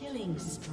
Killing spree.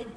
Red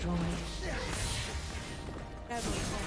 destroyed. Everything.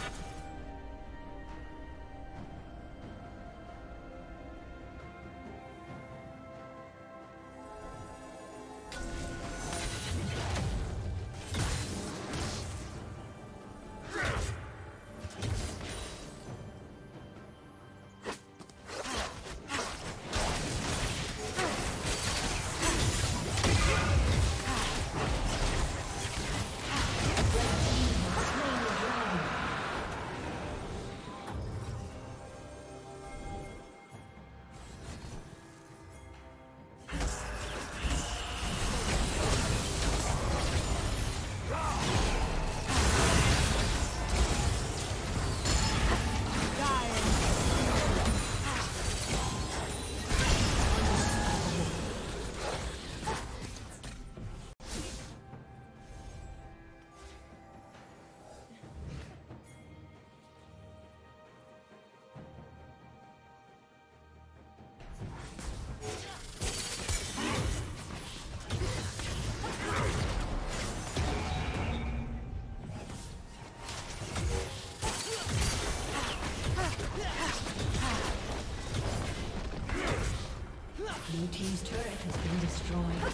Blue team's turret has been destroyed.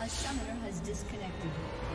A summoner has disconnected.